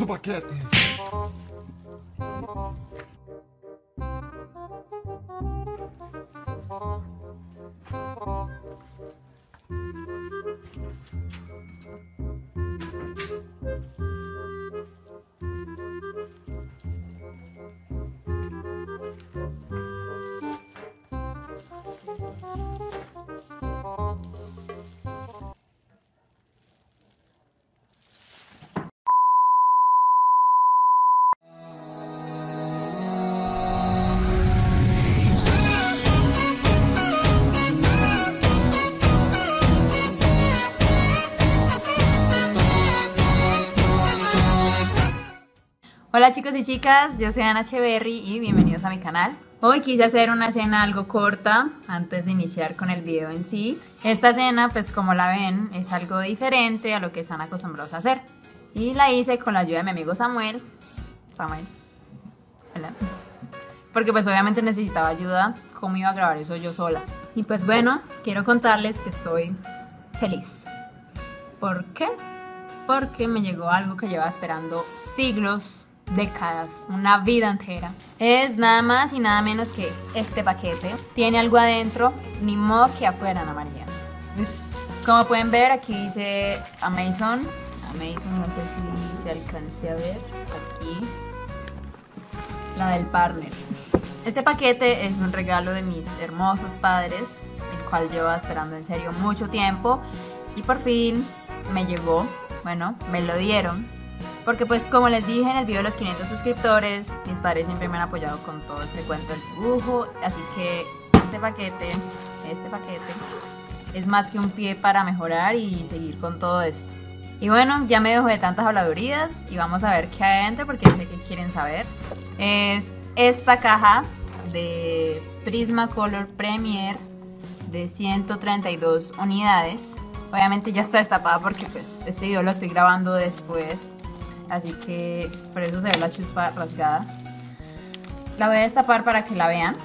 su paquete. Hola chicos y chicas, yo soy Ana Echeverry y bienvenidos a mi canal. Hoy quise hacer una escena algo corta antes de iniciar con el video en sí. Esta escena, pues como la ven, es algo diferente a lo que están acostumbrados a hacer. Y la hice con la ayuda de mi amigo Samuel. Hola. Porque pues obviamente necesitaba ayuda, cómo iba a grabar eso yo sola. Y pues bueno, quiero contarles que estoy feliz. ¿Por qué? Porque me llegó algo que llevaba esperando siglos, décadas, una vida entera. Es nada más y nada menos que este paquete. Tiene algo adentro, ni modo que afuera, Ana María. Como pueden ver, aquí dice Amazon. Amazon, no sé si se alcance a ver. Aquí, la del partner. Este paquete es un regalo de mis hermosos padres, el cual llevo esperando en serio mucho tiempo. Y por fin me llegó, bueno, me lo dieron. Porque pues como les dije en el video de los 500 suscriptores, mis padres siempre me han apoyado con todo este cuento del dibujo. Así que este paquete es más que un pie para mejorar y seguir con todo esto. Y bueno, ya me dejo de tantas habladurías y vamos a ver qué hay adentro porque sé que quieren saber. Esta caja de Prismacolor Premier de 132 unidades. Obviamente ya está destapada porque pues este video lo estoy grabando después. Así que por eso se ve la chuspa rasgada. La voy a destapar para que la vean.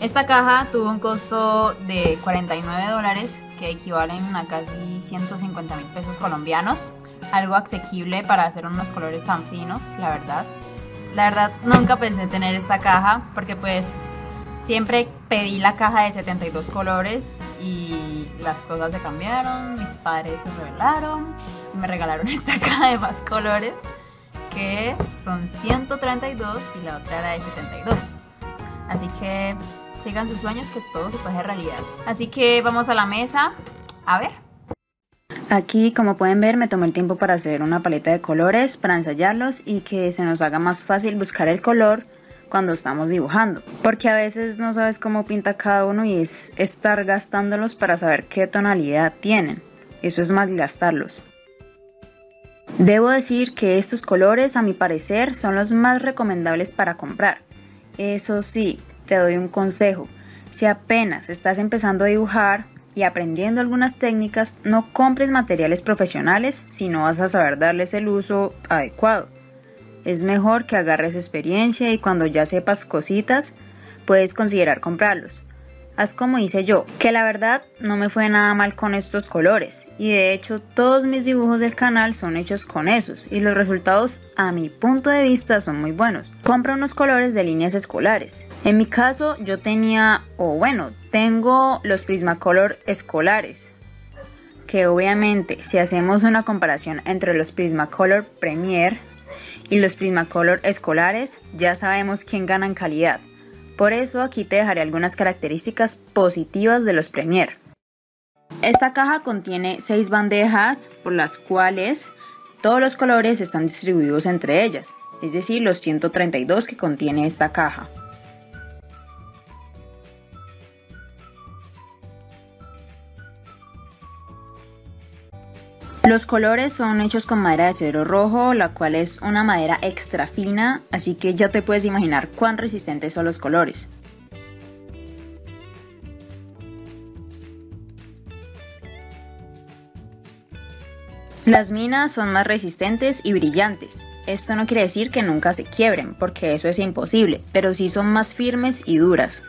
Esta caja tuvo un costo de $49, que equivalen a casi 150 mil pesos colombianos. Algo asequible para hacer unos colores tan finos, la verdad. La verdad nunca pensé tener esta caja porque pues siempre pedí la caja de 72 colores y las cosas se cambiaron, mis padres se rebelaron y me regalaron esta caja de más colores que son 132 y la otra era de 72. Así que sigan sus sueños que todo se puede hacer realidad. Así que vamos a la mesa a ver. Aquí, como pueden ver, me tomé el tiempo para hacer una paleta de colores, para ensayarlos y que se nos haga más fácil buscar el color cuando estamos dibujando, porque a veces no sabes cómo pinta cada uno y es estar gastándolos para saber qué tonalidad tienen. Eso es malgastarlos. Debo decir que estos colores, a mi parecer, son los más recomendables para comprar. Eso sí, te doy un consejo: si apenas estás empezando a dibujar y aprendiendo algunas técnicas, no compres materiales profesionales si no vas a saber darles el uso adecuado. Es mejor que agarres experiencia y cuando ya sepas cositas, puedes considerar comprarlos. Haz como hice yo, que la verdad no me fue nada mal con estos colores. Y de hecho todos mis dibujos del canal son hechos con esos y los resultados a mi punto de vista son muy buenos. Compra unos colores de líneas escolares. En mi caso yo tengo los Prismacolor escolares. Que obviamente si hacemos una comparación entre los Prismacolor Premier y los Prismacolor escolares, ya sabemos quién gana en calidad. Por eso aquí te dejaré algunas características positivas de los Premier. Esta caja contiene 6 bandejas por las cuales todos los colores están distribuidos entre ellas, es decir, los 132 que contiene esta caja. Los colores son hechos con madera de cedro rojo, la cual es una madera extra fina, así que ya te puedes imaginar cuán resistentes son los colores. Las minas son más resistentes y brillantes. Esto no quiere decir que nunca se quiebren, porque eso es imposible, pero sí son más firmes y duras.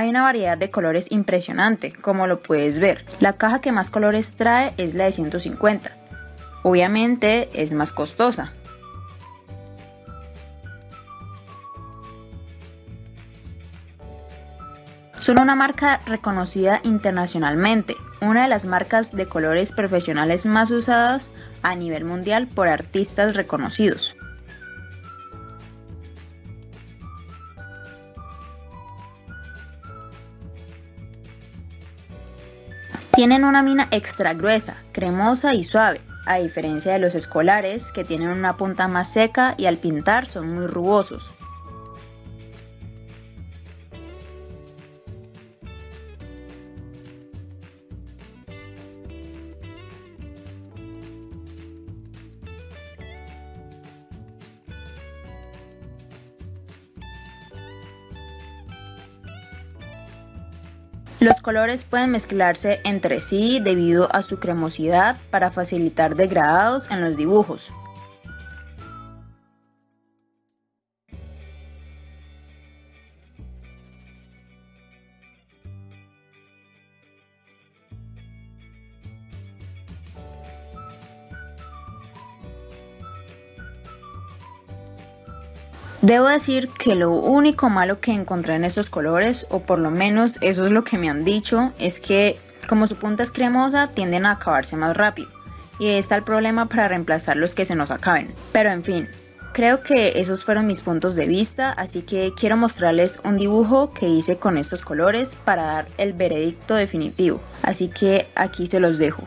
Hay una variedad de colores impresionante, como lo puedes ver. La caja que más colores trae es la de 150. Obviamente es más costosa. Son una marca reconocida internacionalmente, una de las marcas de colores profesionales más usadas a nivel mundial por artistas reconocidos. Tienen una mina extra gruesa, cremosa y suave, a diferencia de los escolares que tienen una punta más seca y al pintar son muy rugosos. Los colores pueden mezclarse entre sí debido a su cremosidad para facilitar degradados en los dibujos. Debo decir que lo único malo que encontré en estos colores, o por lo menos eso es lo que me han dicho, es que como su punta es cremosa tienden a acabarse más rápido, y ahí está el problema para reemplazar los que se nos acaben. Pero en fin, creo que esos fueron mis puntos de vista, así que quiero mostrarles un dibujo que hice con estos colores para dar el veredicto definitivo, así que aquí se los dejo.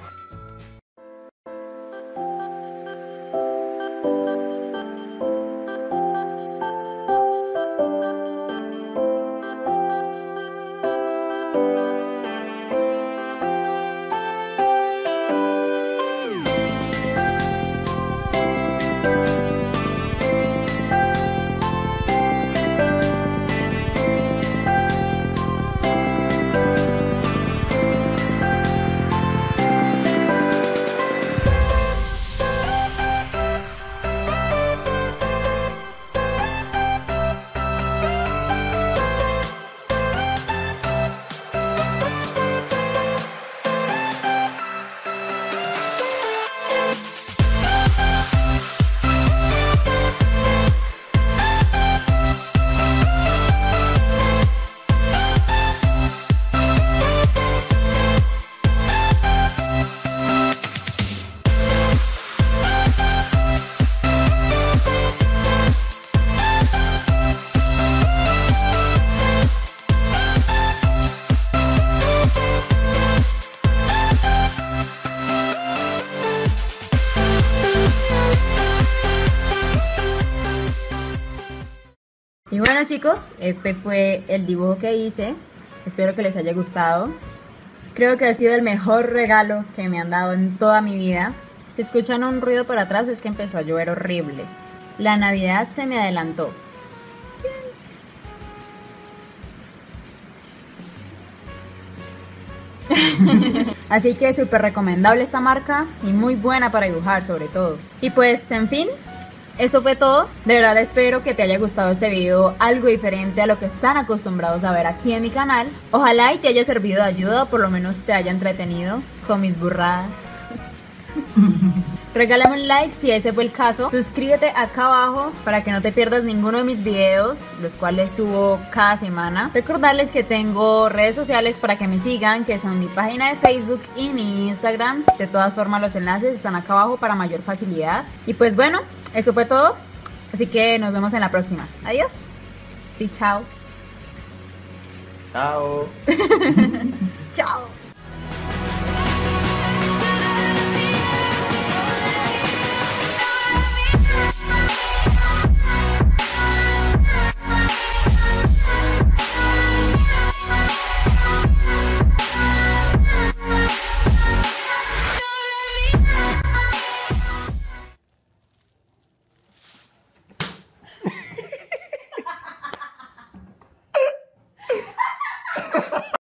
Y bueno chicos, este fue el dibujo que hice, espero que les haya gustado. Creo que ha sido el mejor regalo que me han dado en toda mi vida. Si escuchan un ruido por atrás es que empezó a llover horrible. La Navidad se me adelantó. Así que súper recomendable esta marca y muy buena para dibujar sobre todo. Y pues en fin, eso fue todo. De verdad espero que te haya gustado este video, algo diferente a lo que están acostumbrados a ver aquí en mi canal. Ojalá y te haya servido de ayuda o por lo menos te haya entretenido con mis burradas. Regálame un like si ese fue el caso. Suscríbete acá abajo para que no te pierdas ninguno de mis videos, los cuales subo cada semana. Recordarles que tengo redes sociales para que me sigan, que son mi página de Facebook y mi Instagram. De todas formas los enlaces están acá abajo para mayor facilidad. Y pues bueno, eso fue todo. Así que nos vemos en la próxima. Adiós. Y chao. Chao. Chao.